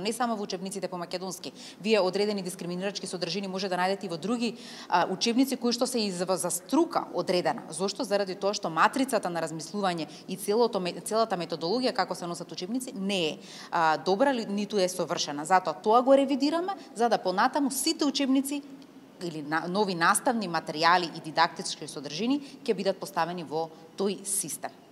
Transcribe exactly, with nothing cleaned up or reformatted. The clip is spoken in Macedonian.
Не само во учебниците по македонски, вие одредени дискриминирачки содржини може да најдете и во други а, учебници кои што се и за струка одредена. Зошто? Заради тоа што матрицата на размислување и целото целата методологија како се носат учебници не е а, добра ниту е совршена. Затоа тоа го ревидираме за да понатаму сите учебници или на, нови наставни материјали и дидактички содржини ќе бидат поставени во тој систем.